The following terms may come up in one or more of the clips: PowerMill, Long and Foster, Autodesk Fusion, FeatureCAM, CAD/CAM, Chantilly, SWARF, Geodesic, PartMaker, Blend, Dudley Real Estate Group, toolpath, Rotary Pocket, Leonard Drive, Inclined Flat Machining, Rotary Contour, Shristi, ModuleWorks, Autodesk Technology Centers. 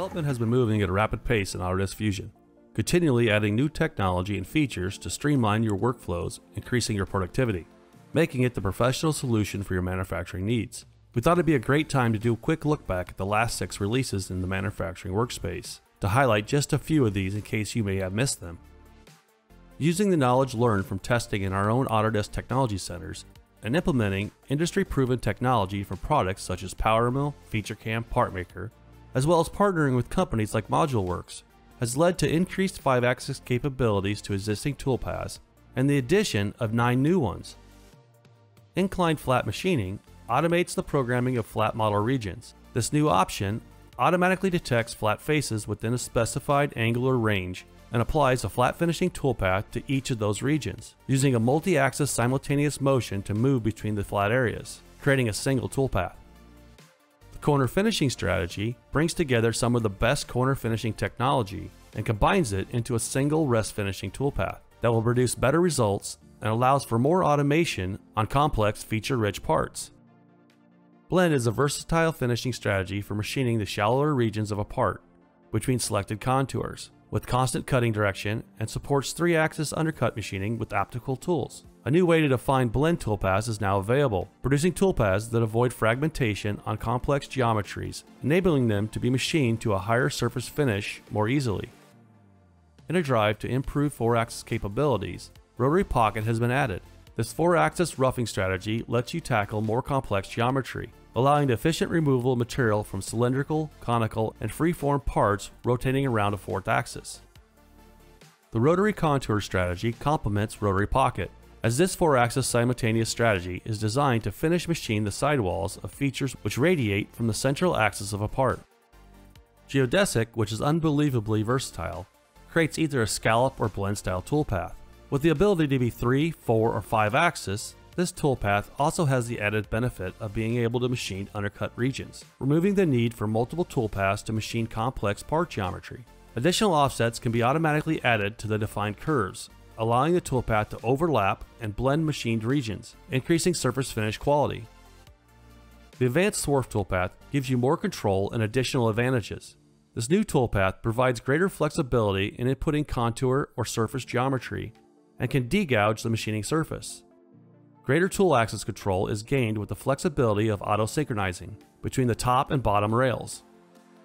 Development has been moving at a rapid pace in Autodesk Fusion, continually adding new technology and features to streamline your workflows, increasing your productivity, making it the professional solution for your manufacturing needs. We thought it'd be a great time to do a quick look back at the last 6 releases in the manufacturing workspace, to highlight just a few of these in case you may have missed them. Using the knowledge learned from testing in our own Autodesk Technology Centers and implementing industry-proven technology from products such as PowerMill, FeatureCAM, PartMaker, as well as partnering with companies like ModuleWorks, has led to increased 5-axis capabilities to existing toolpaths and the addition of 9 new ones. Inclined Flat Machining automates the programming of flat model regions. This new option automatically detects flat faces within a specified angular range and applies a flat finishing toolpath to each of those regions, using a multi-axis simultaneous motion to move between the flat areas, creating a single toolpath. The corner finishing strategy brings together some of the best corner finishing technology and combines it into a single rest finishing toolpath that will produce better results and allows for more automation on complex feature-rich parts. Blend is a versatile finishing strategy for machining the shallower regions of a part between selected contours with constant cutting direction, and supports 3-axis undercut machining with optical tools. A new way to define blend toolpaths is now available, producing toolpaths that avoid fragmentation on complex geometries, enabling them to be machined to a higher surface finish more easily. In a drive to improve 4-axis capabilities, Rotary Pocket has been added. This 4-axis roughing strategy lets you tackle more complex geometry, allowing the efficient removal of material from cylindrical, conical, and freeform parts rotating around a 4th axis. The Rotary Contour strategy complements Rotary Pocket, as this 4-axis simultaneous strategy is designed to finish machine the sidewalls of features which radiate from the central axis of a part. Geodesic, which is unbelievably versatile, creates either a scallop or blend style toolpath. With the ability to be 3, 4, or 5 axis, this toolpath also has the added benefit of being able to machine undercut regions, removing the need for multiple toolpaths to machine complex part geometry. Additional offsets can be automatically added to the defined curves, allowing the toolpath to overlap and blend machined regions, increasing surface finish quality. The Advanced SWARF toolpath gives you more control and additional advantages. This new toolpath provides greater flexibility in inputting contour or surface geometry and can degauge the machining surface. Greater tool axis control is gained with the flexibility of auto-synchronizing between the top and bottom rails.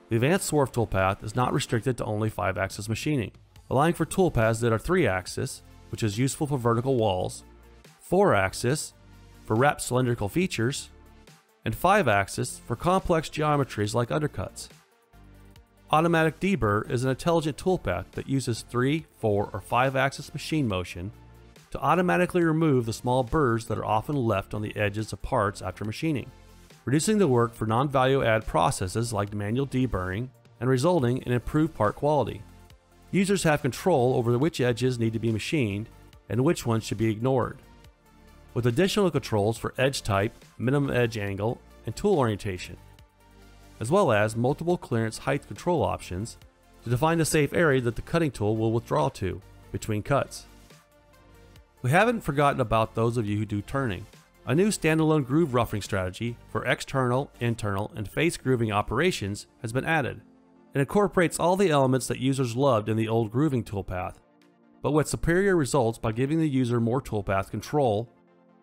The Advanced SWARF toolpath is not restricted to only 5-axis machining, allowing for toolpaths that are 3-axis, which is useful for vertical walls, 4-axis for wrapped cylindrical features, and 5-axis for complex geometries like undercuts. Automatic Deburr is an intelligent toolpath that uses 3, 4, or 5-axis machine motion to automatically remove the small burrs that are often left on the edges of parts after machining, reducing the work for non-value-add processes like manual deburring and resulting in improved part quality. Users have control over which edges need to be machined and which ones should be ignored, with additional controls for edge type, minimum edge angle, and tool orientation, as well as multiple clearance height control options to define the safe area that the cutting tool will withdraw to between cuts. We haven't forgotten about those of you who do turning. A new standalone groove roughing strategy for external, internal, and face grooving operations has been added. It incorporates all the elements that users loved in the old grooving toolpath, but with superior results by giving the user more toolpath control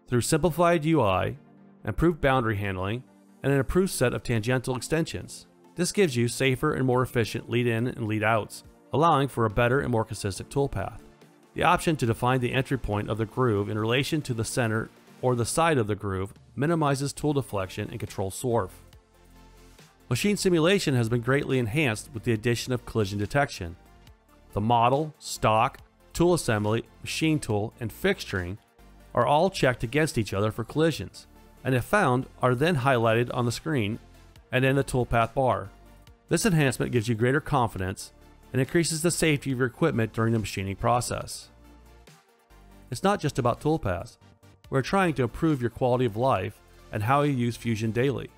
through simplified UI, improved boundary handling, and an improved set of tangential extensions. This gives you safer and more efficient lead-in and lead-outs, allowing for a better and more consistent toolpath. The option to define the entry point of the groove in relation to the center or the side of the groove minimizes tool deflection and controls swarf. Machine simulation has been greatly enhanced with the addition of collision detection. The model, stock, tool assembly, machine tool, and fixturing are all checked against each other for collisions, and if found, are then highlighted on the screen and in the toolpath bar. This enhancement gives you greater confidence and increases the safety of your equipment during the machining process. It's not just about toolpaths. We're trying to improve your quality of life and how you use Fusion daily.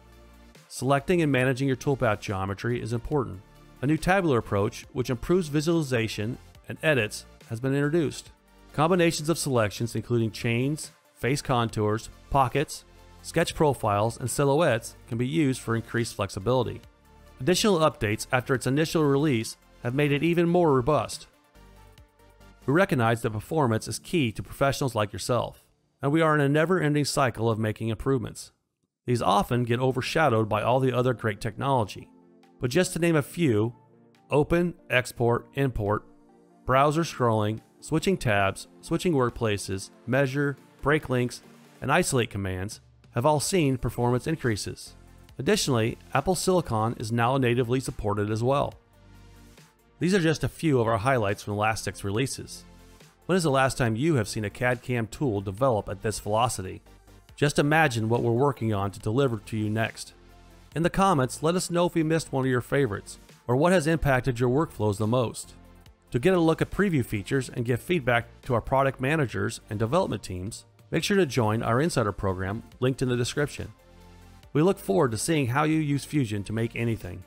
Selecting and managing your toolpath geometry is important. A new tabular approach, which improves visualization and edits, has been introduced. Combinations of selections including chains, face contours, pockets, sketch profiles, and silhouettes can be used for increased flexibility. Additional updates after its initial release have made it even more robust. We recognize that performance is key to professionals like yourself, and we are in a never-ending cycle of making improvements. These often get overshadowed by all the other great technology, but just to name a few: open, export, import, browser scrolling, switching tabs, switching workplaces, measure, break links, and isolate commands have all seen performance increases. Additionally, Apple Silicon is now natively supported as well. These are just a few of our highlights from the last 6 releases. When is the last time you have seen a CAD/CAM tool develop at this velocity? Just imagine what we're working on to deliver to you next. In the comments, let us know if we missed one of your favorites, or what has impacted your workflows the most. To get a look at preview features and give feedback to our product managers and development teams, make sure to join our Insider program linked in the description. We look forward to seeing how you use Fusion to make anything.